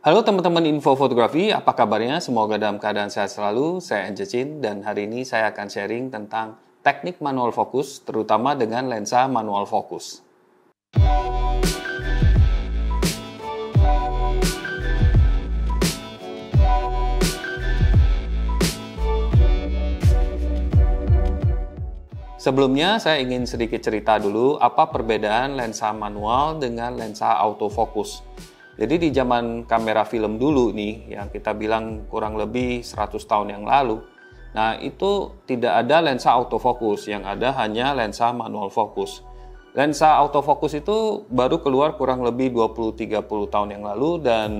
Halo teman-teman Info Fotografi, apa kabarnya? Semoga dalam keadaan sehat selalu. Saya Enche Tjin dan hari ini saya akan sharing tentang teknik manual fokus, terutama dengan lensa manual fokus. Sebelumnya, saya ingin sedikit cerita dulu apa perbedaan lensa manual dengan lensa autofokus. Jadi di zaman kamera film dulu nih, yang kita bilang kurang lebih 100 tahun yang lalu, nah itu tidak ada lensa autofokus, yang ada hanya lensa manual fokus. Lensa autofokus itu baru keluar kurang lebih 20-30 tahun yang lalu dan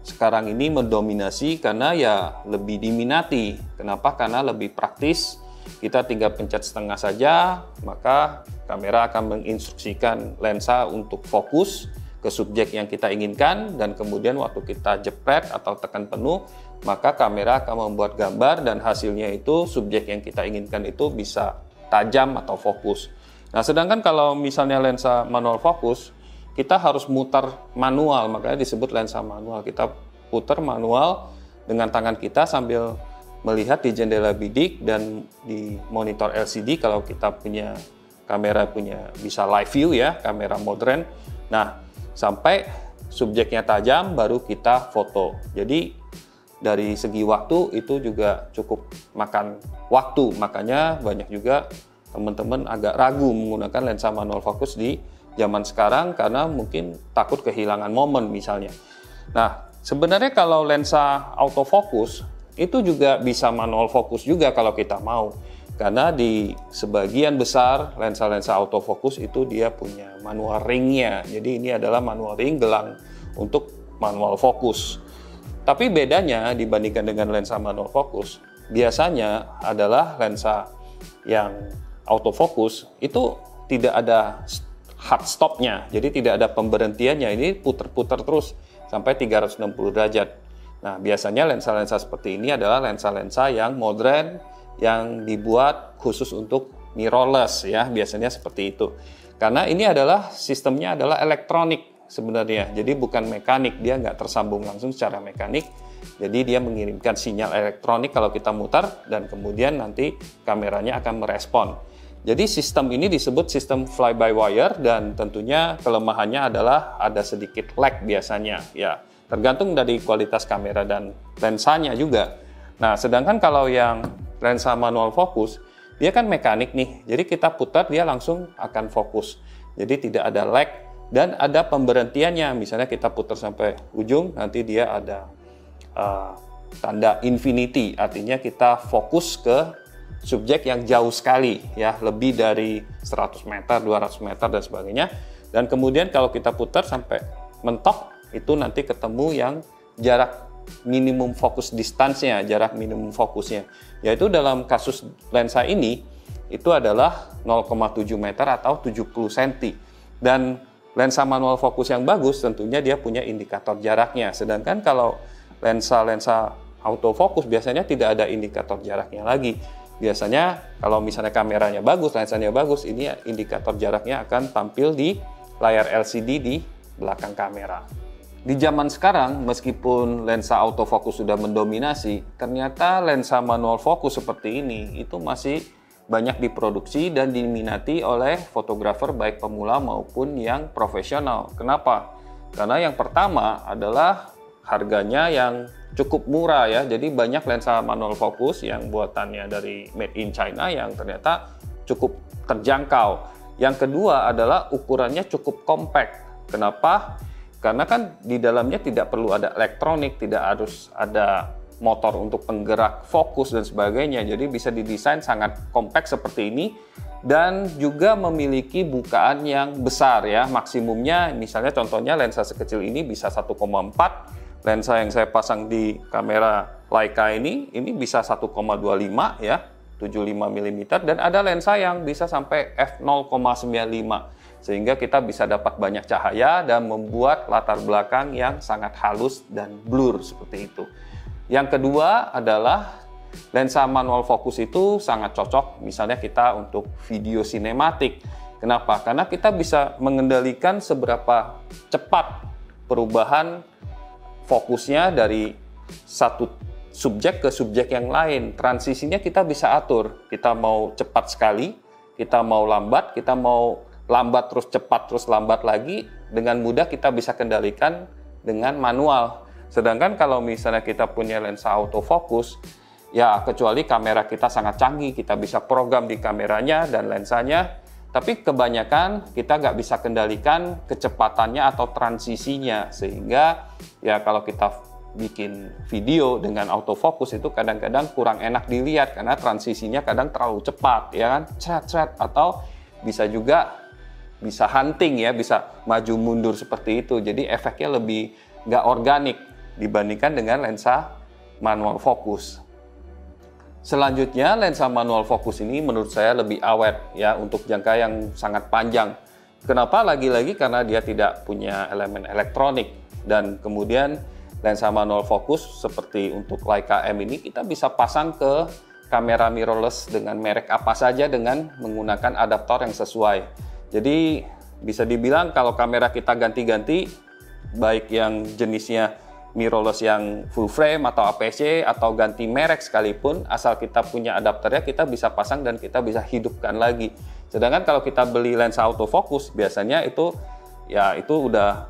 sekarang ini mendominasi karena ya lebih diminati. Kenapa? Karena lebih praktis. Kita tinggal pencet setengah saja, maka kamera akan menginstruksikan lensa untuk fokus ke subjek yang kita inginkan, dan kemudian waktu kita jepret atau tekan penuh, maka kamera akan membuat gambar dan hasilnya itu subjek yang kita inginkan itu bisa tajam atau fokus. Nah, sedangkan kalau misalnya lensa manual fokus, kita harus mutar manual, makanya disebut lensa manual. Kita putar manual dengan tangan kita sambil melihat di jendela bidik dan di monitor LCD kalau kita punya kamera bisa live view ya, kamera modern. Nah, sampai subjeknya tajam baru kita foto. Jadi dari segi waktu itu juga cukup makan waktu. Makanya banyak juga teman-teman agak ragu menggunakan lensa manual fokus di zaman sekarang karena mungkin takut kehilangan momen misalnya. Nah, sebenarnya kalau lensa autofokus itu juga bisa manual fokus juga kalau kita mau, karena di sebagian besar lensa-lensa autofokus itu dia punya manual ringnya. Jadi ini adalah manual ring gelang untuk manual fokus. Tapi bedanya dibandingkan dengan lensa manual fokus, biasanya adalah lensa yang autofokus itu tidak ada hard stopnya, jadi tidak ada pemberhentiannya, ini putar-putar terus sampai 360 derajat. Nah, biasanya lensa-lensa seperti ini adalah lensa-lensa yang modern, yang dibuat khusus untuk mirrorless ya, biasanya seperti itu. Karena ini adalah sistemnya adalah elektronik sebenarnya, jadi bukan mekanik, dia nggak tersambung langsung secara mekanik. Jadi dia mengirimkan sinyal elektronik kalau kita mutar dan kemudian nanti kameranya akan merespon. Jadi sistem ini disebut sistem fly-by-wire dan tentunya kelemahannya adalah ada sedikit lag biasanya ya. Tergantung dari kualitas kamera dan lensanya juga. Nah, sedangkan kalau yang lensa manual fokus, dia kan mekanik nih. Jadi kita putar, dia langsung akan fokus. Jadi tidak ada lag dan ada pemberhentiannya. Misalnya kita putar sampai ujung, nanti dia ada tanda infinity. Artinya kita fokus ke subjek yang jauh sekali, ya lebih dari 100 meter, 200 meter, dan sebagainya. Dan kemudian kalau kita putar sampai mentok, itu nanti ketemu yang jarak minimum fokus distance-nya, jarak minimum fokusnya. Yaitu dalam kasus lensa ini, itu adalah 0,7 meter atau 70 cm. Dan lensa manual fokus yang bagus tentunya dia punya indikator jaraknya. Sedangkan kalau lensa-lensa autofokus biasanya tidak ada indikator jaraknya lagi. Biasanya kalau misalnya kameranya bagus, lensanya bagus, ini indikator jaraknya akan tampil di layar LCD di belakang kamera. Di zaman sekarang, meskipun lensa autofokus sudah mendominasi, ternyata lensa manual fokus seperti ini itu masih banyak diproduksi dan diminati oleh fotografer baik pemula maupun yang profesional. Kenapa? Karena yang pertama adalah harganya yang cukup murah ya. Jadi banyak lensa manual fokus yang buatannya dari made in China yang ternyata cukup terjangkau. Yang kedua adalah ukurannya cukup compact. Kenapa? Karena kan di dalamnya tidak perlu ada elektronik, tidak harus ada motor untuk penggerak fokus dan sebagainya. Jadi bisa didesain sangat kompak seperti ini dan juga memiliki bukaan yang besar ya. Maksimumnya misalnya contohnya lensa sekecil ini bisa 1,4. Lensa yang saya pasang di kamera Leica ini bisa 1,25 ya, 75 mm, dan ada lensa yang bisa sampai f0,95. Sehingga kita bisa dapat banyak cahaya dan membuat latar belakang yang sangat halus dan blur seperti itu. Yang kedua adalah lensa manual fokus itu sangat cocok misalnya kita untuk video sinematik. Kenapa? Karena kita bisa mengendalikan seberapa cepat perubahan fokusnya dari satu subjek ke subjek yang lain. Transisinya kita bisa atur. Kita mau cepat sekali, kita mau lambat terus cepat terus lambat lagi, dengan mudah kita bisa kendalikan dengan manual. Sedangkan kalau misalnya kita punya lensa autofocus, ya kecuali kamera kita sangat canggih, kita bisa program di kameranya dan lensanya, tapi kebanyakan kita nggak bisa kendalikan kecepatannya atau transisinya. Sehingga ya kalau kita bikin video dengan autofocus itu kadang-kadang kurang enak dilihat karena transisinya kadang terlalu cepat, ya kan, cret-cret, atau bisa hunting, ya, bisa maju mundur seperti itu. Jadi efeknya lebih nggak organik dibandingkan dengan lensa manual fokus. Selanjutnya, lensa manual fokus ini menurut saya lebih awet, ya, untuk jangka yang sangat panjang. Kenapa? Lagi-lagi karena dia tidak punya elemen elektronik, dan kemudian lensa manual fokus seperti untuk Leica M ini kita bisa pasang ke kamera mirrorless dengan merek apa saja dengan menggunakan adaptor yang sesuai. Jadi bisa dibilang kalau kamera kita ganti-ganti, baik yang jenisnya mirrorless yang full frame atau APS-C atau ganti merek sekalipun, asal kita punya adapternya kita bisa pasang dan kita bisa hidupkan lagi. Sedangkan kalau kita beli lensa autofocus biasanya itu ya itu udah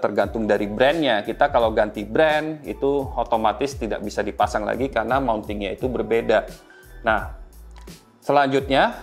tergantung dari brandnya. Kita kalau ganti brand itu otomatis tidak bisa dipasang lagi karena mountingnya itu berbeda. Nah, selanjutnya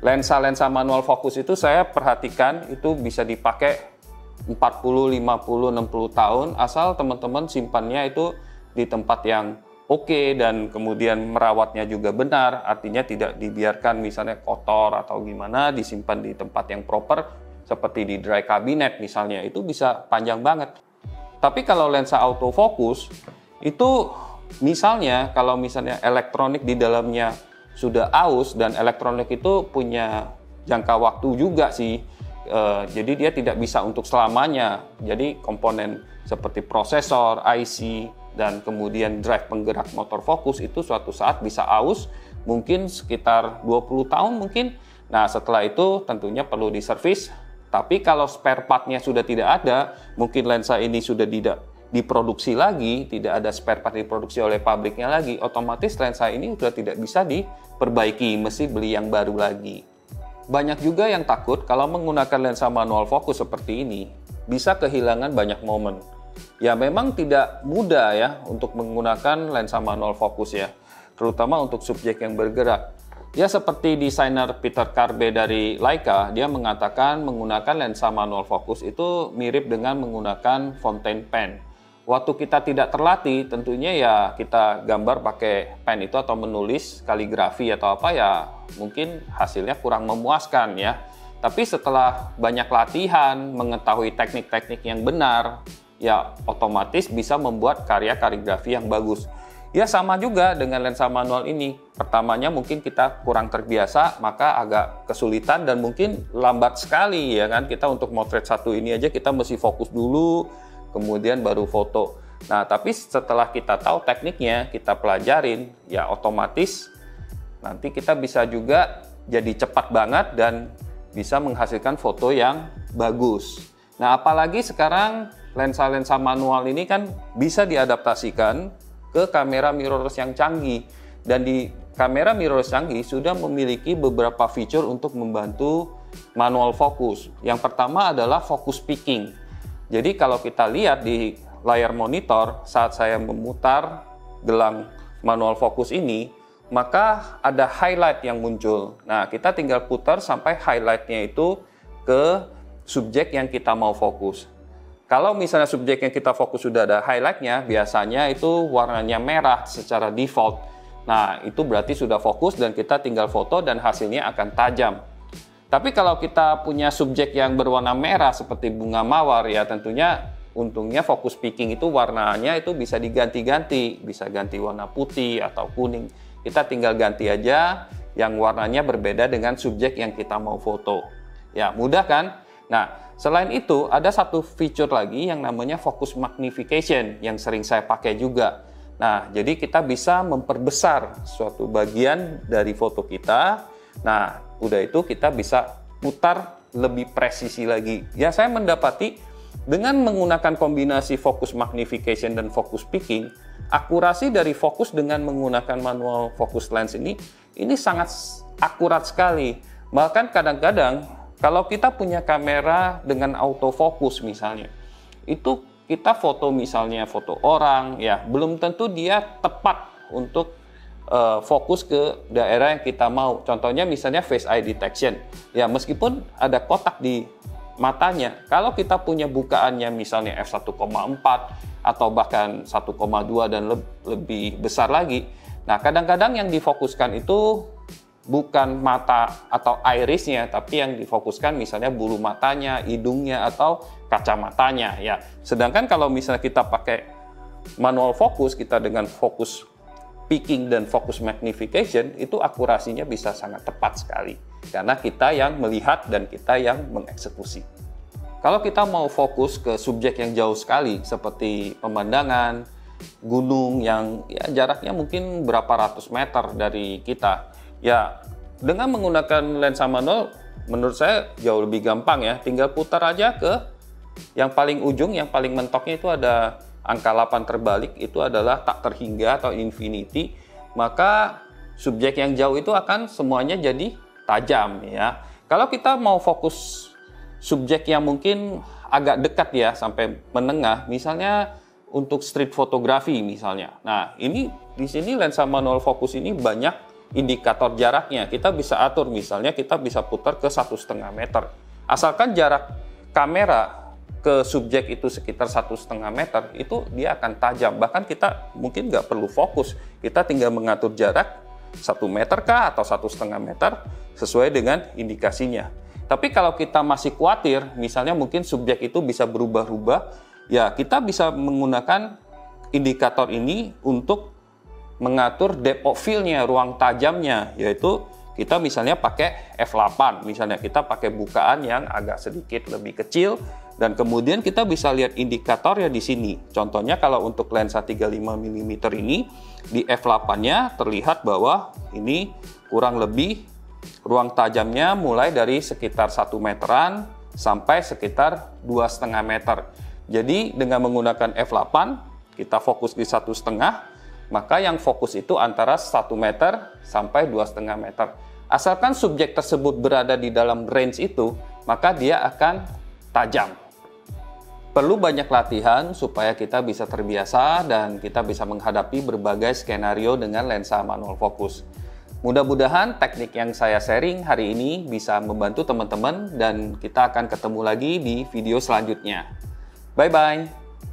lensa-lensa manual fokus itu saya perhatikan itu bisa dipakai 40, 50, 60 tahun asal teman-teman simpannya itu di tempat yang oke, dan kemudian merawatnya juga benar, artinya tidak dibiarkan misalnya kotor atau gimana, disimpan di tempat yang proper seperti di dry cabinet misalnya, itu bisa panjang banget. Tapi kalau lensa autofocus itu misalnya kalau misalnya elektronik di dalamnya sudah aus, dan elektronik itu punya jangka waktu juga sih, jadi dia tidak bisa untuk selamanya. Jadi komponen seperti prosesor, IC, dan kemudian drive penggerak motor fokus itu suatu saat bisa aus, mungkin sekitar 20 tahun mungkin. Nah setelah itu tentunya perlu diservis. Tapi kalau spare part-nya sudah tidak ada, mungkin lensa ini sudah tidak diproduksi lagi, tidak ada spare part diproduksi oleh pabriknya lagi, otomatis lensa ini sudah tidak bisa diperbaiki, mesti beli yang baru lagi. Banyak juga yang takut kalau menggunakan lensa manual fokus seperti ini, bisa kehilangan banyak momen. Ya memang tidak mudah ya untuk menggunakan lensa manual fokus ya, terutama untuk subjek yang bergerak. Ya seperti desainer Peter Carbe dari Leica, dia mengatakan menggunakan lensa manual fokus itu mirip dengan menggunakan fountain pen. Waktu kita tidak terlatih, tentunya ya kita gambar pakai pen itu atau menulis kaligrafi atau apa ya, mungkin hasilnya kurang memuaskan ya. Tapi setelah banyak latihan, mengetahui teknik-teknik yang benar, ya otomatis bisa membuat karya kaligrafi yang bagus. Ya sama juga dengan lensa manual ini, pertamanya mungkin kita kurang terbiasa maka agak kesulitan dan mungkin lambat sekali ya kan. Kita untuk motret satu ini aja kita mesti fokus dulu kemudian baru foto. Nah tapi setelah kita tahu tekniknya, kita pelajarin, ya otomatis nanti kita bisa juga jadi cepat banget dan bisa menghasilkan foto yang bagus. Nah apalagi sekarang lensa-lensa manual ini kan bisa diadaptasikan ke kamera mirrorless yang canggih, dan di kamera mirrorless canggih sudah memiliki beberapa fitur untuk membantu manual fokus. Yang pertama adalah focus peaking. Jadi kalau kita lihat di layar monitor saat saya memutar gelang manual fokus ini, maka ada highlight yang muncul. Nah kita tinggal putar sampai highlightnya itu ke subjek yang kita mau fokus. Kalau misalnya subjek yang kita fokus sudah ada highlight-nya, biasanya itu warnanya merah secara default. Nah, itu berarti sudah fokus dan kita tinggal foto dan hasilnya akan tajam. Tapi kalau kita punya subjek yang berwarna merah seperti bunga mawar, ya tentunya untungnya focus peaking itu warnanya itu bisa diganti-ganti. Bisa ganti warna putih atau kuning. Kita tinggal ganti aja yang warnanya berbeda dengan subjek yang kita mau foto. Ya, mudah kan? Nah, selain itu ada satu fitur lagi yang namanya focus magnification yang sering saya pakai juga. Nah, jadi kita bisa memperbesar suatu bagian dari foto kita. Nah, udah itu kita bisa putar lebih presisi lagi. Ya, saya mendapati Dengan menggunakan kombinasi fokus magnification dan fokus peaking, akurasi dari fokus dengan menggunakan manual focus lens ini sangat akurat sekali. Bahkan kadang-kadang kalau kita punya kamera dengan autofocus misalnya, itu kita foto misalnya foto orang, ya belum tentu dia tepat untuk fokus ke daerah yang kita mau. Contohnya misalnya face eye detection, ya meskipun ada kotak di matanya, kalau kita punya bukaannya misalnya f1,4 atau bahkan 1,2 dan lebih besar lagi, nah kadang-kadang yang difokuskan itu bukan mata atau irisnya, tapi yang difokuskan misalnya bulu matanya, hidungnya, atau kacamatanya, ya. Sedangkan kalau misalnya kita pakai manual fokus, kita dengan fokus peaking dan fokus magnification, itu akurasinya bisa sangat tepat sekali. Karena kita yang melihat dan kita yang mengeksekusi. Kalau kita mau fokus ke subjek yang jauh sekali, seperti pemandangan, gunung yang ya, jaraknya mungkin berapa ratus meter dari kita, ya dengan menggunakan lensa manual, menurut saya jauh lebih gampang ya. Tinggal putar aja ke yang paling ujung, yang paling mentoknya itu ada angka 8 terbalik, itu adalah tak terhingga atau infinity, maka subjek yang jauh itu akan semuanya jadi tajam ya. Kalau kita mau fokus subjek yang mungkin agak dekat ya, sampai menengah, misalnya untuk street fotografi misalnya. Nah, ini di sini lensa manual fokus ini banyak indikator jaraknya. Kita bisa atur misalnya kita bisa putar ke 1,5 meter. Asalkan jarak kamera ke subjek itu sekitar 1,5 meter, itu dia akan tajam. Bahkan kita mungkin nggak perlu fokus, kita tinggal mengatur jarak 1 meter kah atau 1,5 meter sesuai dengan indikasinya. Tapi kalau kita masih khawatir, misalnya mungkin subjek itu bisa berubah-ubah, ya kita bisa menggunakan indikator ini untuk mengatur depth of field-nya, ruang tajamnya, yaitu kita misalnya pakai f8, misalnya kita pakai bukaan yang agak sedikit lebih kecil, dan kemudian kita bisa lihat indikatornya di sini. Contohnya kalau untuk lensa 35mm ini, di f8-nya terlihat bahwa ini kurang lebih ruang tajamnya mulai dari sekitar 1 meteran sampai sekitar 2,5 meter. Jadi dengan menggunakan f8, kita fokus di 1,5, maka yang fokus itu antara 1 meter sampai 2,5 meter. Asalkan subjek tersebut berada di dalam range itu, maka dia akan tajam. Perlu banyak latihan supaya kita bisa terbiasa dan kita bisa menghadapi berbagai skenario dengan lensa manual fokus. Mudah-mudahan teknik yang saya sharing hari ini bisa membantu teman-teman, dan kita akan ketemu lagi di video selanjutnya. Bye-bye!